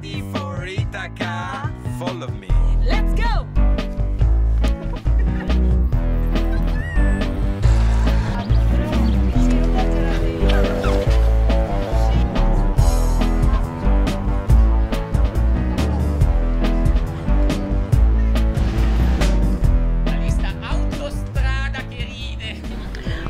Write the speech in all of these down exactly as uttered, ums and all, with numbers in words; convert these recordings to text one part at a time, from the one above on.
ready for I T A C A. Follow me. Let's go!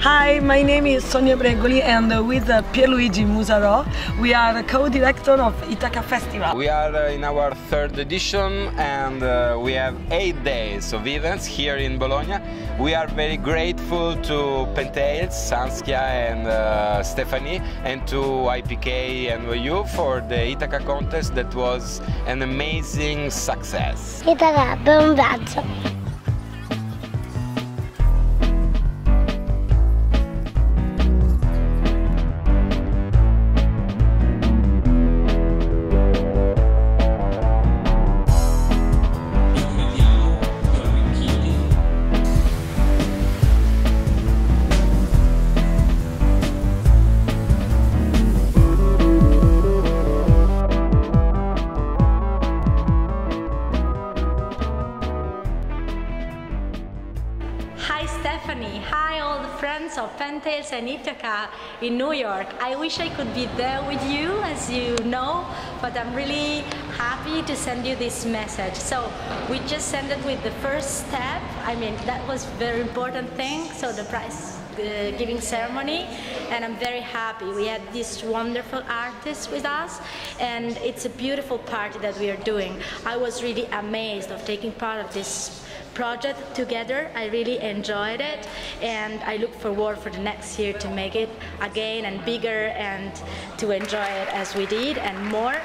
Hi, my name is Sonia Bregoli, and with uh, Pierluigi Musarò, we are co-director of I T A C A Festival. We are uh, in our third edition, and uh, we have eight days of events here in Bologna. We are very grateful to PenTales, Sanskia and uh, Stephanie, and to I P K and W U for the I T A C A contest that was an amazing success. I T A C A, buon braccio! Hi Stephanie, hi all the friends of PenTales and I T A C A in New York. I wish I could be there with you, as you know, but I'm really happy to send you this message. So we just ended with the first step. I mean, that was very important thing, so the prize uh, giving ceremony, and I'm very happy. We had these wonderful artists with us, and it's a beautiful party that we are doing. I was really amazed of taking part of this project together. I really enjoyed it, and I look forward for the next year to make it again and bigger and to enjoy it as we did and more.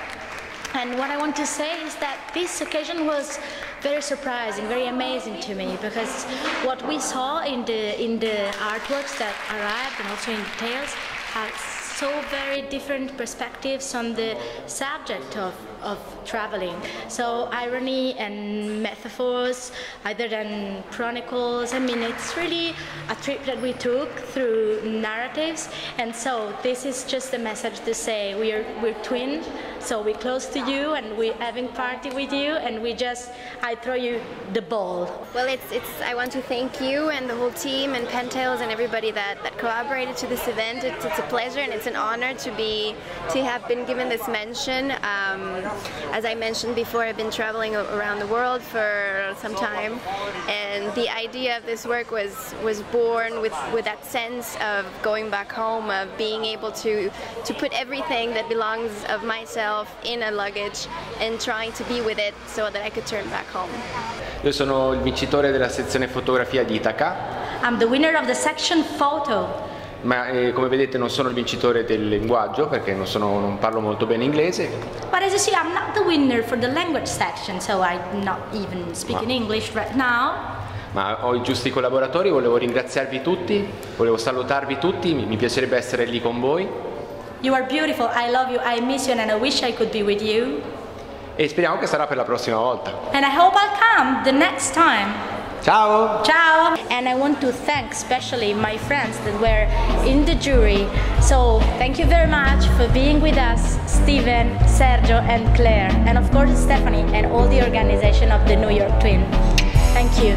And what I want to say is that this occasion was very surprising, very amazing to me, because what we saw in the in the artworks that arrived and also in details has so very different perspectives on the subject of, of traveling. So irony and metaphors, other than chronicles, I mean, it's really a trip that we took through narratives. And so this is just the message to say we are, we're twin, so we're close to you and we're having party with you, and we just, I throw you the ball. Well, it's, it's, I want to thank you and the whole team and PenTales and everybody that, that collaborated to this event. It's, it's a pleasure and it's It's an honor to be to have been given this mention. Um, as I mentioned before, I've been traveling around the world for some time, and the idea of this work was was born with with that sense of going back home, of being able to to put everything that belongs of myself in a luggage and trying to be with it so that I could turn back home. Io sono il vincitore della sezione fotografia di Itaca. I'm the winner of the section photo. Ma eh, come vedete non sono il vincitore del linguaggio perché non, sono, non parlo molto bene inglese. But as you see, I'm not the winner for the language section, so I'm not even speaking Ma. English right now. Ma ho i giusti collaboratori, volevo ringraziarvi tutti, volevo salutarvi tutti, mi, mi piacerebbe essere lì con voi. You are beautiful, I love you, I miss you and I wish I could be with you. E speriamo che sarà per la prossima volta. And I hope I'll come the next time. Ciao! Ciao! And I want to thank especially my friends that were in the jury. So thank you very much for being with us, Steven, Sergio and Claire. And of course Stephanie and all the organization of the New York Twin. Thank you.